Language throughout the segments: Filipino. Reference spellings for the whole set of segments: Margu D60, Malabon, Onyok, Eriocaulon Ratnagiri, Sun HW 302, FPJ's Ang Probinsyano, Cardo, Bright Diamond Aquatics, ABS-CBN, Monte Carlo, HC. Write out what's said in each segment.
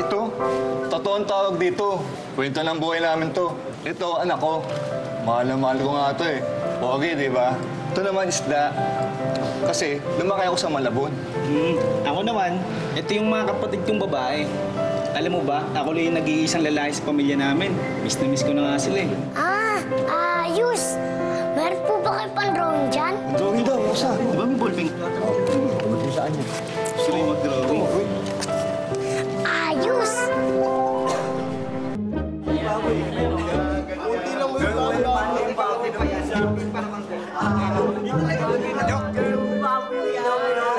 ito. Totoong tawag dito. Kwento ng buhay namin to. Ito, anak ko. Mahal na mahal ko nga ito eh. Pogi, di ba? Ito naman isda. Kasi lumaki ako sa Malabon. Ako naman, ito yung mga kapatid kong babae. Alam mo ba, ako lang yung nag-iisang lalaki sa pamilya namin. Miss na miss ko na nga sila eh. Ayos! Meron po ba kayo pang drawing dyan? Drawing daw, Rosa. Di ba may ballpen? Oo, ballpen saan niya. Gusto rin mag-drawing. Ayos!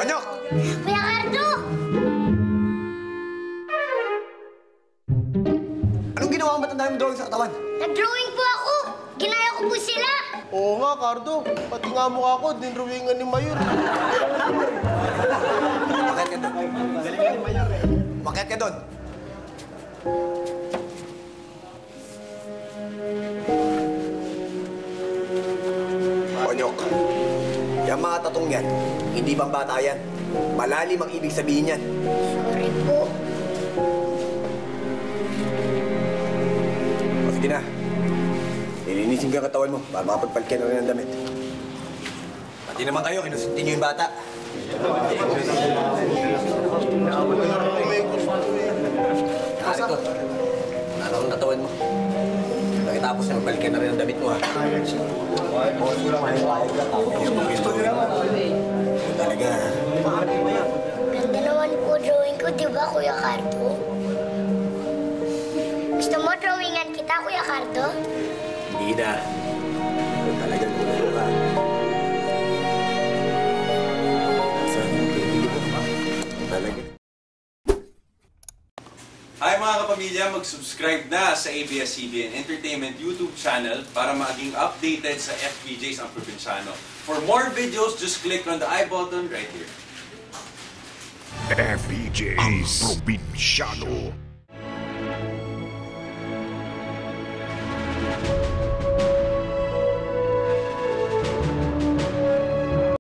Onyok! Kuya Cardo! Anong ginawa ang ba't ang daming drawing sa katawan? Nag-drawing po ako! Ginaya ko po sila! Oo nga, Cardo. Pati nga mukha ko, dinrawingan ni Mayor. Bakit ka doon? Bakit ka doon? Onyok, yung mga tatong yan, hindi pambata yan. Malalim ang ibig sabihin yan. Sorry po. O sige na. Nilinisin ka katawan mo para makapagpalkyan na rin ang damit. Pati naman kayo, kinusuntin niyo yung bata. Nakari ko. Ano ang katawan mo? Nakitapos na magpalkyan na rin ang damit mo, ha? Talaga. Ganda naman po drawing ko, di ba, Kuya Cardo? Gusto mo drawingan kita, Kuya Cardo? Hindi na. Ito talagang kumano ka. Saan yung pinili mo? Talaga. Hi mga kapamilya! Mag-subscribe na sa ABS-CBN Entertainment YouTube channel para maging updated sa FPJ's Ang Probinsyano. For more videos, just click on the I button right here. FPJ's Ang Probinsyano.